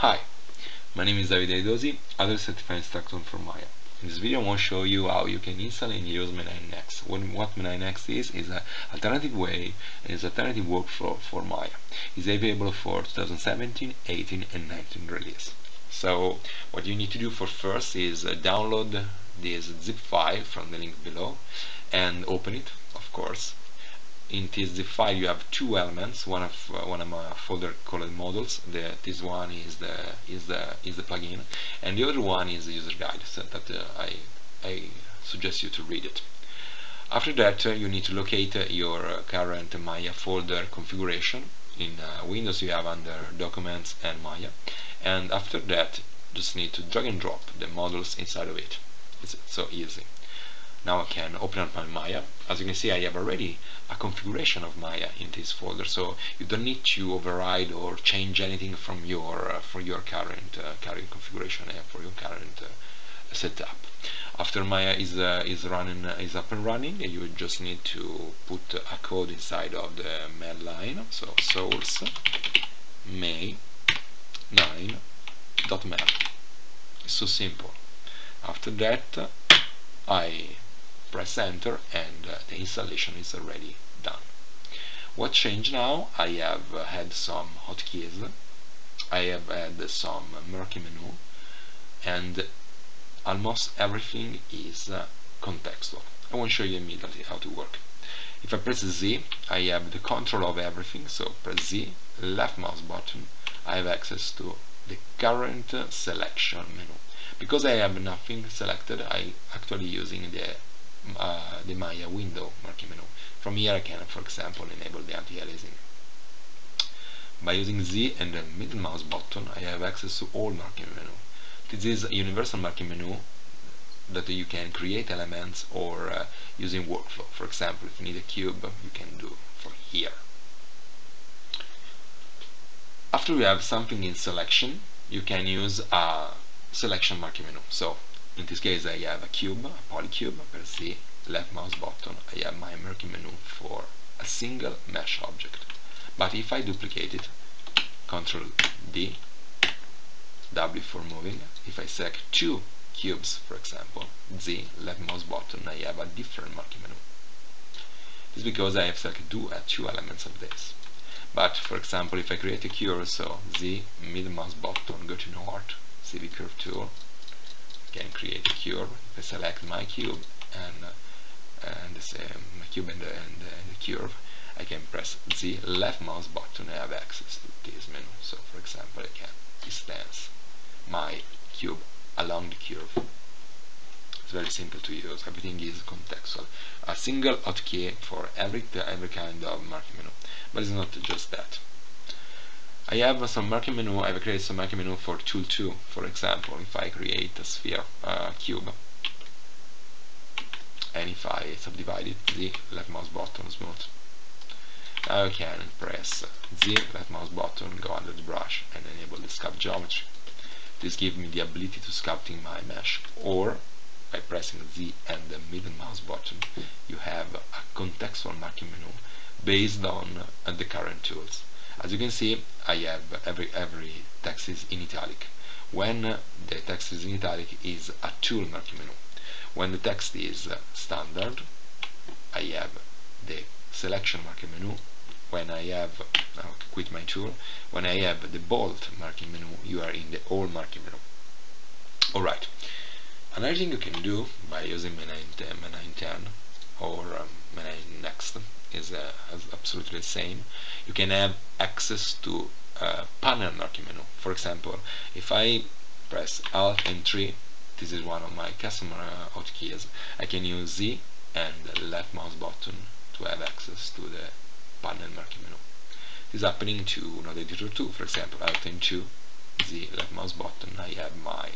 Hi, my name is David Aidosi, other certified instructor from Maya. In this video I want to show you how you can install and use May9 10. What May9 10 is an alternative way, is alternative workflow for Maya. It's available for 2017, 18 and 19 release. So what you need to do for first is download this zip file from the link below and open it, of course. In this zip file you have two elements, one of a folder called models. This one is the plugin, and the other one is the user guide, so that I suggest you to read it. After that you need to locate your current Maya folder configuration. In Windows you have under Documents and Maya, and after that just need to drag and drop the models inside of it. It's so easy. Now I can open up my Maya. As you can see, I have already a configuration of Maya in this folder, so you don't need to override or change anything from your current configuration and for your current setup. After Maya is up and running, you just need to put a code inside of the command line. So source May9.mel. It's so simple. After that, I press enter and the installation is already done. What changed now? I have had some hotkeys, I have had some murky menu, and almost everything is contextual. I won't show you immediately how to work. If I press Z, I have the control of everything, so press Z, left mouse button, I have access to the current selection menu. Because I have nothing selected, I actually using the Maya window marquee menu. From here I can, for example, enable the anti-aliasing. By using Z and the middle mouse button, I have access to all marquee menu. This is a universal marquee menu that you can create elements or using workflow. For example, if you need a cube, you can do for here. After we have something in selection, you can use a selection marquee menu. So in this case I have a cube, a polycube. Press C, left mouse button, I have my marquee menu for a single mesh object. But if I duplicate it, Ctrl D, W for moving, if I select two cubes, for example, Z, left mouse button, I have a different marquee menu. It's because I have selected two elements of this. But for example, if I create a curve, so Z, middle mouse button, go to Node, CV curve tool, can create a curve. If I select my cube and the same, my cube and the curve, I can press Z, left mouse button, I have access to this menu. So for example, I can distance my cube along the curve. It's very simple to use. Everything is contextual. A single hotkey for every kind of marquee menu. But it's not just that. I have some marquee menu, I've created some marquee menu for tool 2, for example. If I create a sphere, cube, and if I subdivide it, Z, left mouse button, smooth, I can press Z, left mouse button, go under the brush and enable the sculpt geometry. This gives me the ability to sculpting my mesh, or by pressing Z and the middle mouse button, you have a contextual marquee menu based on the current tools. As you can see, I have every text is in italic. When the text is in italic is a tool marquee menu. When the text is standard, I have the selection marquee menu. When I have, I'll quit my tool, when I have the bold marquee menu, you are in the all marquee menu. Alright, another thing you can do by using May9 10 or May9 Next is absolutely the same. You can have access to panel marquee menu. For example, if I press Alt and 3, this is one of my custom hotkeys, I can use Z and the left mouse button to have access to the panel marquee menu. This is happening to Node Editor 2, for example, Alt and 2, Z, left mouse button, I have my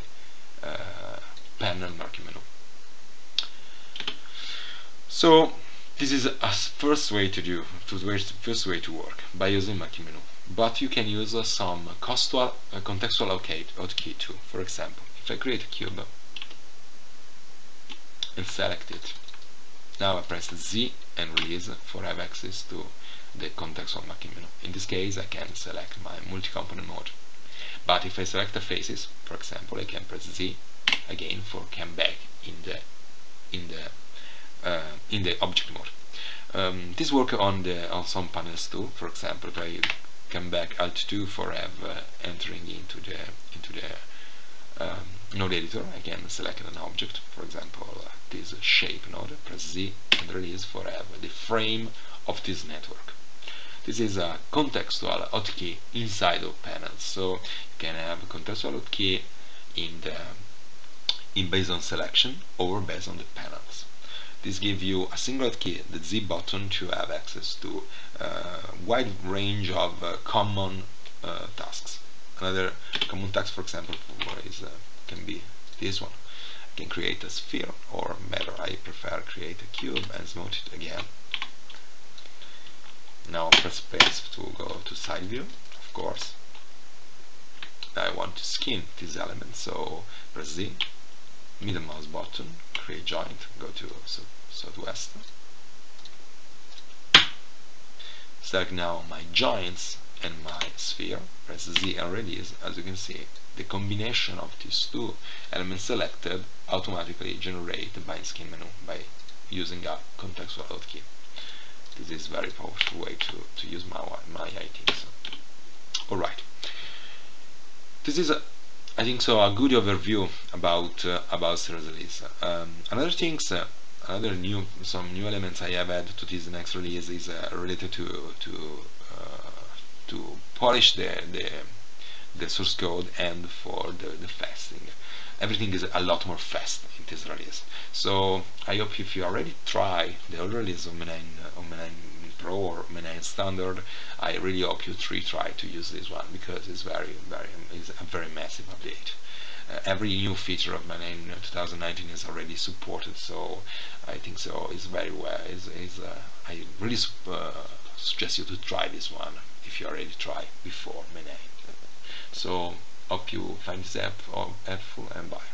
panel marquee menu. So this is a first way to do, first way to work by using marquee menu. But you can use some contextual hotkey too. For example, if I create a cube and select it, now I press Z and release for have access to the contextual marquee menu. In this case, I can select my multi-component mode. But But if I select a faces, for example, I can press Z again for come back in the object mode. This works on some panels too. For example, if I come back Alt2 for entering into the node editor, I can select an object, for example this shape node, press Z and release for the frame of this network. This is a contextual hotkey inside of panels, so you can have a contextual hotkey in based on selection or based on the panels. This gives you a single hotkey, the Z button, to have access to a wide range of common tasks. Another common task, for example, is, can be this one. I can create a sphere, or better, I prefer create a cube and smooth it again. Now press space to go to side view, of course. I want to skin this element, so press Z, middle mouse button, create joint, go to southwest. Select now my joints and my sphere, press Z and release. As you can see, the combination of these two elements selected automatically generates the bind skin menu by using a contextual hotkey. This is a very powerful way to use Maya, I think so. Alright, this is, I think so, a good overview about series release. Some new elements I have added to this next release is related to polish the source code and for the fasting. Everything is a lot more fast in this release. So I hope if you already try the old release of May9 Pro or May9 Standard, I really hope you try to use this one, because it's a very massive update. Every new feature of May9 2019 is already supported, so I think so it's very well. I really suggest you to try this one if you already tried before May9. So hope you find this app helpful, and bye.